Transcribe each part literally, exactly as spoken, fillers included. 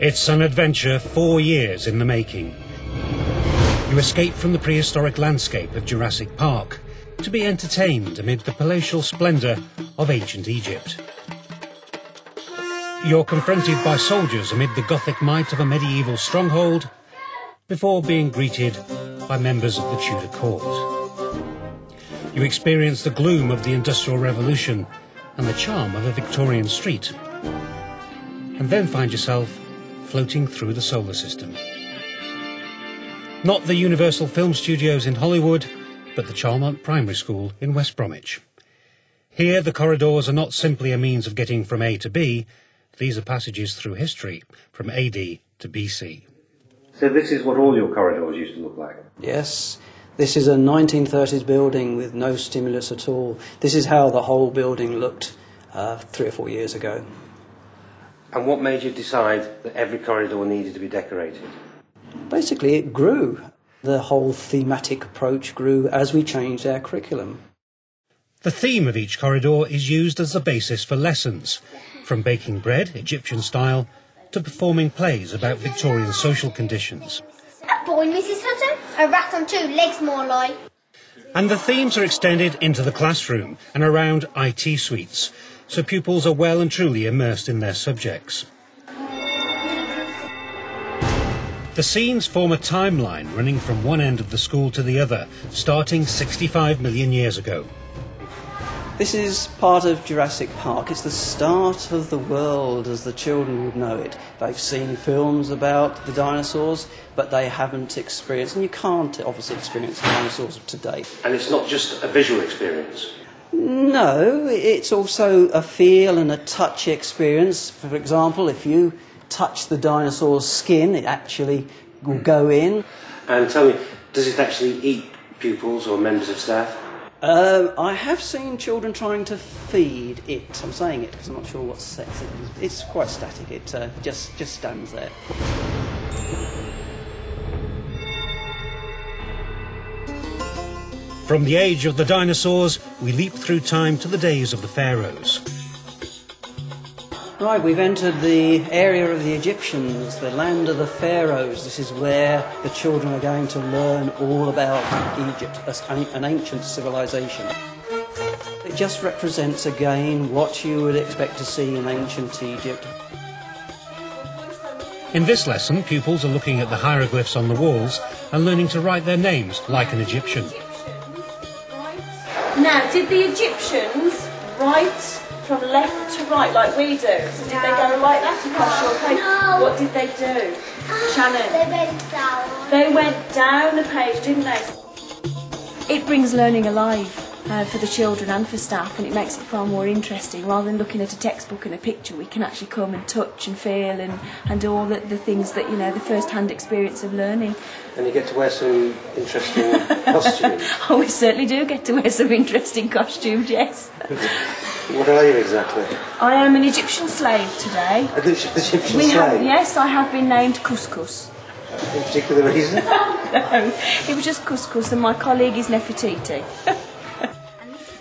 It's an adventure four years in the making. You escape from the prehistoric landscape of Jurassic Park to be entertained amid the palatial splendour of ancient Egypt. You're confronted by soldiers amid the Gothic might of a medieval stronghold before being greeted by members of the Tudor court. You experience the gloom of the Industrial Revolution and the charm of a Victorian street, and then find yourself floating through the solar system. Not the Universal Film Studios in Hollywood, but the Charlemont Primary School in West Bromwich. Here, the corridors are not simply a means of getting from A to B, these are passages through history, from A D to B C. So this is what all your corridors used to look like? Yes. This is a nineteen thirties building with no stimulus at all. This is how the whole building looked uh, three or four years ago. And what made you decide that every corridor needed to be decorated? Basically, it grew. The whole thematic approach grew as we changed our curriculum. The theme of each corridor is used as the basis for lessons, from baking bread, Egyptian style, to performing plays about Victorian social conditions. That boy, Missus Hutton, a rat on two legs more like. And the themes are extended into the classroom and around I T suites, so pupils are well and truly immersed in their subjects. The scenes form a timeline running from one end of the school to the other, starting sixty-five million years ago. This is part of Jurassic Park. It's the start of the world as the children would know it. They've seen films about the dinosaurs, but they haven't experienced, and you can't obviously experience the dinosaurs of today. And it's not just a visual experience? No, it's also a feel and a touch experience. For example, if you touch the dinosaur's skin, it actually will go in. And tell me, does it actually eat pupils or members of staff? Uh, I have seen children trying to feed it. I'm saying it because I'm not sure what sex it is. It's quite static. It uh, just, just stands there. From the age of the dinosaurs, we leap through time to the days of the pharaohs. Right, we've entered the area of the Egyptians, the land of the pharaohs. This is where the children are going to learn all about Egypt, an ancient civilization. It just represents, again, what you would expect to see in ancient Egypt. In this lesson, pupils are looking at the hieroglyphs on the walls and learning to write their names like an Egyptian. Now, did the Egyptians write from left to right, like we do? So did no. they go like that across your page? No. What did they do? Shannon? They went down. They went down the page, didn't they? It brings learning alive uh, for the children and for staff, and it makes it far more interesting. Rather than looking at a textbook and a picture, we can actually come and touch and feel and, and all the, the things that, you know, the first-hand experience of learning. And you get to wear some interesting costumes. Oh, we certainly do get to wear some interesting costumes, yes. What are you exactly? I am an Egyptian slave today. An Egyptian we slave? Have, yes, I have been named Couscous. Any particular reason? No, it was just Couscous, and my colleague is Nefertiti.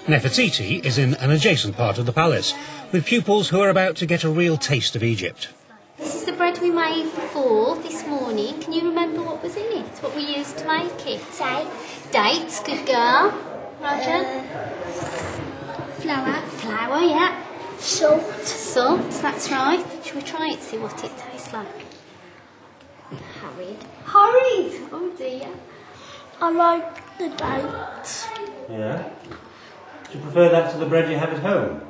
Nefertiti is in an adjacent part of the palace, with pupils who are about to get a real taste of Egypt. This is the bread we made before this morning. Can you remember what was in it? What we used to make it? Dates. Dates, good girl. Roger. Uh, Flour. Flour, yeah. Salt. Salt, that's right. Shall we try it, see what it tastes like? Hurried. Hurried! Oh dear. I like the dates. Yeah? Do you prefer that to the bread you have at home?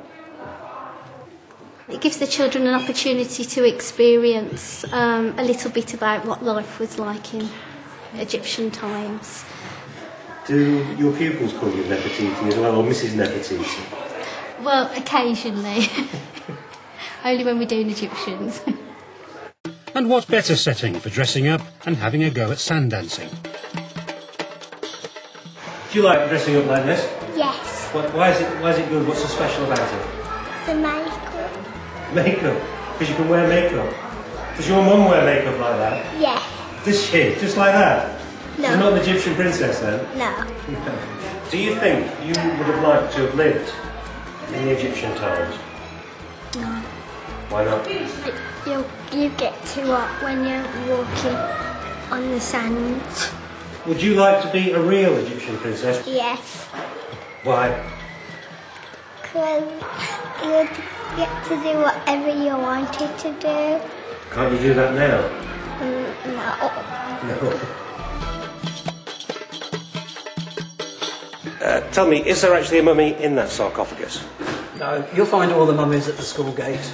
It gives the children an opportunity to experience um, a little bit about what life was like in Egyptian times. Do your pupils call you Nefertiti as well, or Missus Nefertiti? Well, occasionally. Only when we're doing Egyptians. And what better setting for dressing up and having a go at sand dancing? Do you like dressing up like this? Yes. What, why, is it, why is it good? What's so special about it? The makeup. Makeup? Because you can wear makeup. Does your mum wear makeup like that? Yeah. Does she? Just like that? No. You're not an Egyptian princess, then? No. No. Do you think you would have liked to have lived in the Egyptian times? No. Why not? It, You you get too hot when you're walking on the sand. Would you like to be a real Egyptian princess? Yes. Why? Because you'd get to do whatever you wanted to do. Can't you do that now? Mm, no. No. Uh, tell me, is there actually a mummy in that sarcophagus? No, you'll find all the mummies at the school gate.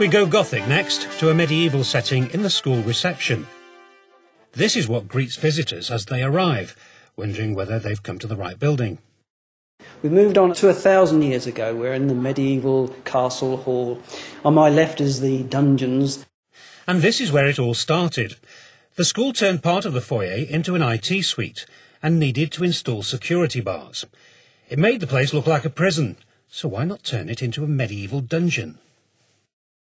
We go Gothic next, to a medieval setting in the school reception. This is what greets visitors as they arrive, wondering whether they've come to the right building. We moved on to a thousand years ago. We're in the medieval castle hall. On my left is the dungeons. And this is where it all started. The school turned part of the foyer into an I T suite and needed to install security bars. It made the place look like a prison, so why not turn it into a medieval dungeon?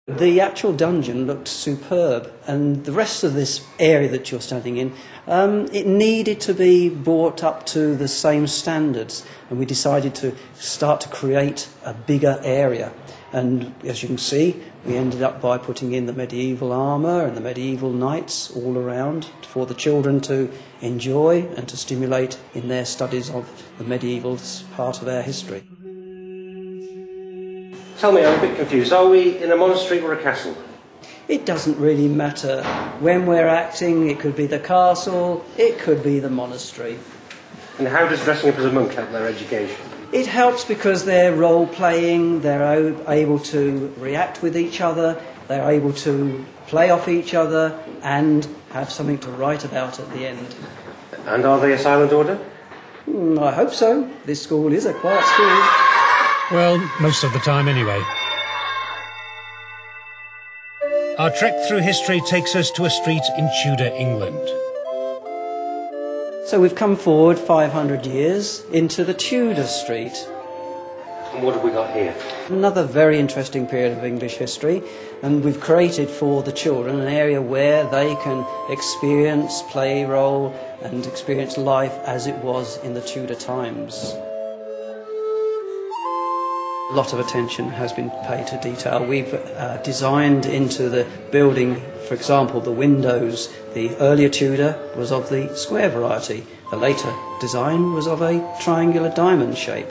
The actual dungeon looked superb, and the rest of this area that you're standing in, um, it needed to be brought up to the same standards, and we decided to start to create a bigger area. And as you can see, we ended up by putting in the medieval armour and the medieval knights all around for the children to enjoy and to stimulate in their studies of the medieval part of our history. Tell me, I'm a bit confused. Are we in a monastery or a castle? It doesn't really matter. When we're acting, it could be the castle, it could be the monastery. And how does dressing up as a monk help their education? It helps because they're role-playing, they're able to react with each other, they're able to play off each other and have something to write about at the end. And are they a silent order? Mm, I hope so. This school is a quiet school. Well, most of the time anyway. Our trek through history takes us to a street in Tudor England. So we've come forward five hundred years into the Tudor street. And what have we got here? Another very interesting period of English history, and we've created for the children an area where they can experience play role and experience life as it was in the Tudor times. A lot of attention has been paid to detail. We've uh, designed into the building, for example, the windows. The earlier Tudor was of the square variety. The later design was of a triangular diamond shape.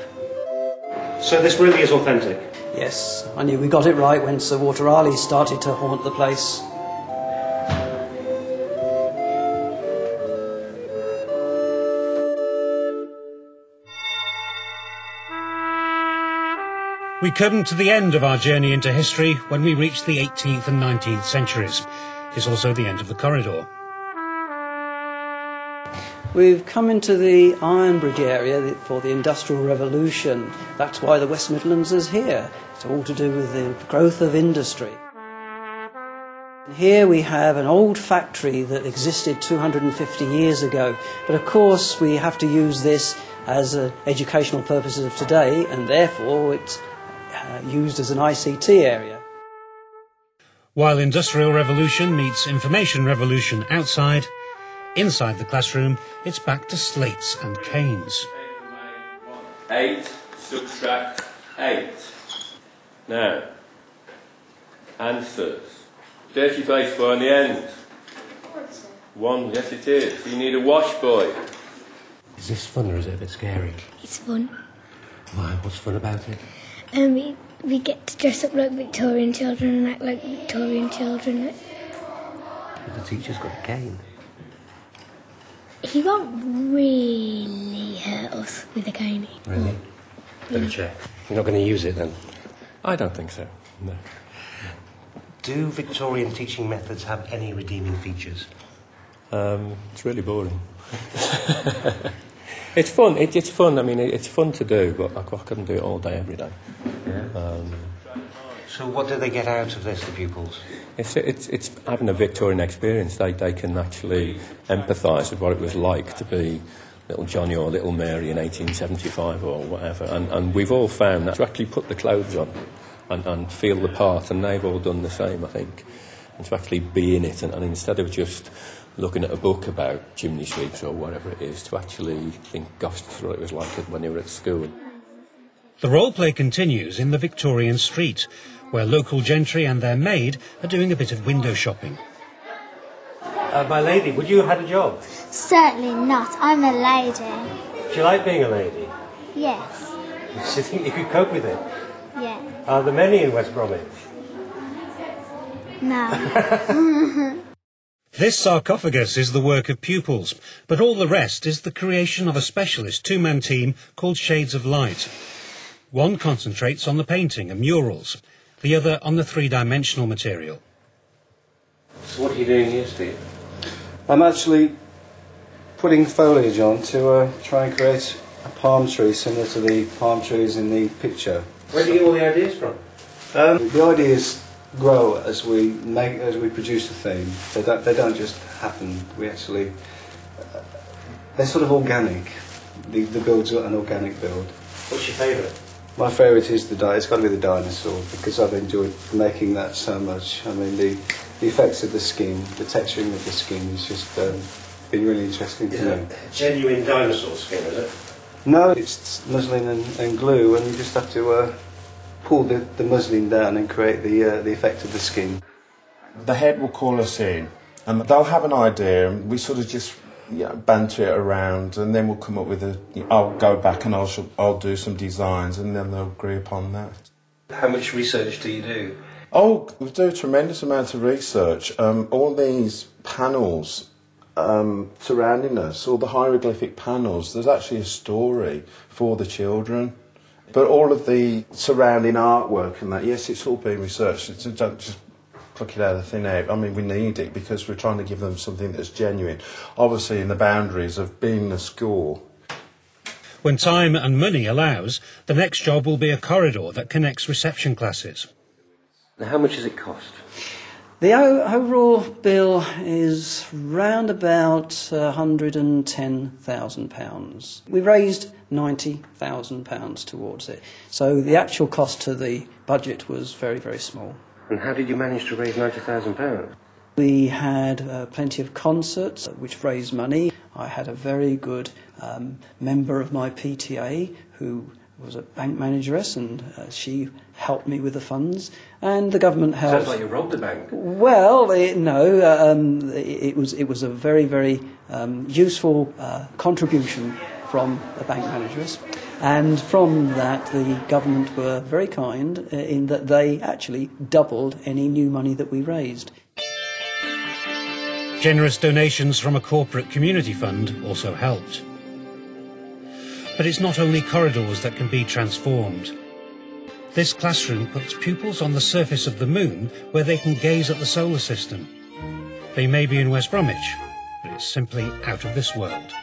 So this really is authentic? Yes. I knew we got it right when Sir Walter Raleigh started to haunt the place. We come to the end of our journey into history when we reach the eighteenth and nineteenth centuries. It's also the end of the corridor. We've come into the Ironbridge area for the Industrial Revolution. That's why the West Midlands is here. It's all to do with the growth of industry. Here we have an old factory that existed two hundred fifty years ago, but of course we have to use this as uh, educational purposes of today, and therefore it's Uh, used as an I C T area. While Industrial Revolution meets Information Revolution outside, inside the classroom it's back to slates and canes. Eight, subtract eight. Now, answers. Dirty face boy on the end. One, yes it is. You need a wash boy. Is this fun or is it a bit scary? It's fun. Why? What's fun about it? Um, we, we get to dress up like Victorian children and act like Victorian children. But the teacher's got a cane. He won't really hurt us with a cane. Really? Let me check. You're not going to use it then? I don't think so, no. Do Victorian teaching methods have any redeeming features? Um, it's really boring. It's fun, it, it's fun, I mean, it, it's fun to do, but I, I couldn't do it all day, every day. Yeah. Um, so what do they get out of this, the pupils? It's, it's, it's having a Victorian experience. They, they can actually empathise with what it was like to be little Johnny or little Mary in eighteen seventy-five or whatever, and, and we've all found that to actually put the clothes on and, and feel the part, and they've all done the same, I think. and to actually be in it. And, and instead of just looking at a book about chimney sweeps or whatever it is, to actually think, gosh, that's what it was like when you were at school. The role play continues in the Victorian street, where local gentry and their maid are doing a bit of window shopping. Uh, my lady, would you have had a job? Certainly not. I'm a lady. Do you like being a lady? Yes. Do you think you could cope with it? Yes. Are there many in West Bromwich? No. This sarcophagus is the work of pupils, but all the rest is the creation of a specialist two-man team called Shades of Light. One concentrates on the painting and murals, the other on the three-dimensional material. So what are you doing here, Steve? I'm actually putting foliage on to uh, try and create a palm tree similar to the palm trees in the picture. Where do you get all the ideas from? Um, the ideas grow as we make, as we produce the theme. They don't, they don't just happen. We actually, uh, they're sort of organic. The, the build's an organic build. What's your favourite? My favourite is the di. It's got to be the dinosaur, because I've enjoyed making that so much. I mean, the, the effects of the skin, the texturing of the skin, has just um, been really interesting to me. Genuine dinosaur skin, is it? No, it's muslin and, and glue, and you just have to uh, pull the, the muslin down and create the, uh, the effect of the skin. The head will call us in, and they'll have an idea, and we sort of just you know, banter it around, and then we'll come up with a... You know, I'll go back and I'll, I'll do some designs, and then they'll agree upon that. How much research do you do? Oh, we do a tremendous amount of research. Um, all these panels... Um, surrounding us, all the hieroglyphic panels, there's actually a story for the children. But all of the surrounding artwork and that, yes, it's all being researched. It's, don't just pluck it out of thin air. I mean, we need it because we're trying to give them something that's genuine, obviously in the boundaries of being a school. When time and money allows, the next job will be a corridor that connects reception classes. Now, how much does it cost? The overall bill is round about one hundred and ten thousand pounds. We raised ninety thousand pounds towards it, so the actual cost to the budget was very, very small. And how did you manage to raise ninety thousand pounds? We had uh, plenty of concerts which raised money. I had a very good um, member of my P T A who was a bank manageress, and uh, she helped me with the funds, and the government helped. Sounds like you robbed the bank. Well, it, no, um, it, it was it was a very very um, useful uh, contribution from the bank manageress, and from that the government were very kind in that they actually doubled any new money that we raised. Generous donations from a corporate community fund also helped. But it's not only corridors that can be transformed. This classroom puts pupils on the surface of the moon where they can gaze at the solar system. They may be in West Bromwich, but it's simply out of this world.